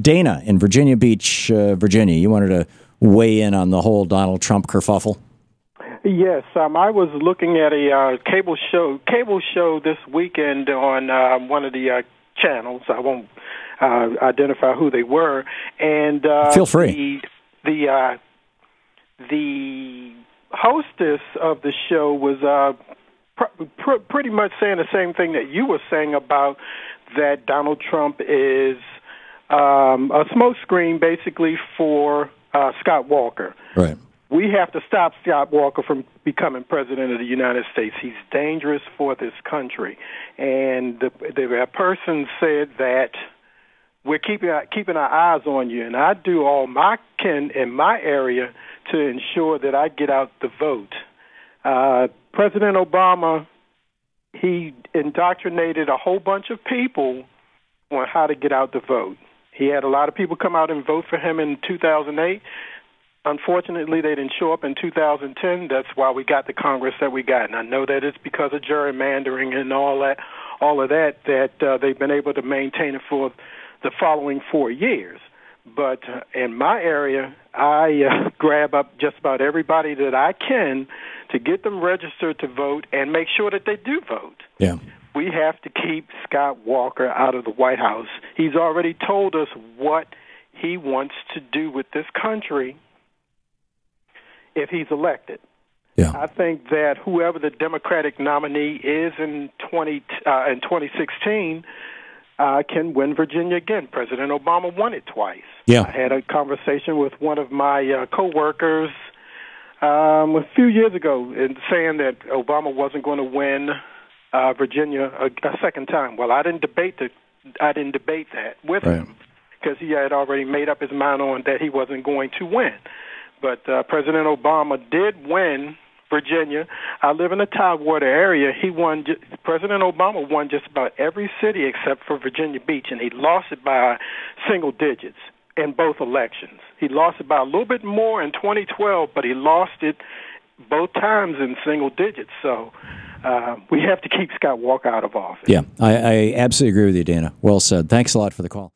Dana in Virginia Beach, Virginia, you wanted to weigh in on the whole Donald Trump kerfuffle? Yes, I was looking at a cable show this weekend on one of the channels. I won't identify who they were, and feel free. The hostess of the show was pretty much saying the same thing that you were saying about that Donald Trump is a smokescreen, basically, for Scott Walker. Right. We have to stop Scott Walker from becoming president of the United States. He's dangerous for this country. And the person said that we're keeping our eyes on you, and I do all my can in my area to ensure that I get out the vote. President Obama, he indoctrinated a whole bunch of people on how to get out the vote. He had a lot of people come out and vote for him in 2008. Unfortunately, they didn't show up in 2010. That's why we got the Congress that we got. And I know that it's because of gerrymandering and all of that, that they've been able to maintain it for the following 4 years. But in my area, I grab up just about everybody that I can to get them registered to vote and make sure that they do vote. Yeah. We have to keep Scott Walker out of the White House. He's already told us what he wants to do with this country if he's elected. Yeah. I think that whoever the Democratic nominee is in 2016 can win Virginia again. President Obama won it twice. Yeah. I had a conversation with one of my coworkers a few years ago and saying that Obama wasn't going to win Virginia a second time. Well, I didn't debate that with him because he had already made up his mind on that he wasn't going to win. But President Obama did win Virginia. I live in a Tidewater area. He won. President Obama won just about every city except for Virginia Beach, and he lost it by single digits in both elections. He lost it by a little bit more in 2012, but he lost it both times in single digits. So we have to keep Scott Walker out of office. Yeah, I absolutely agree with you, Dana. Well said. Thanks a lot for the call.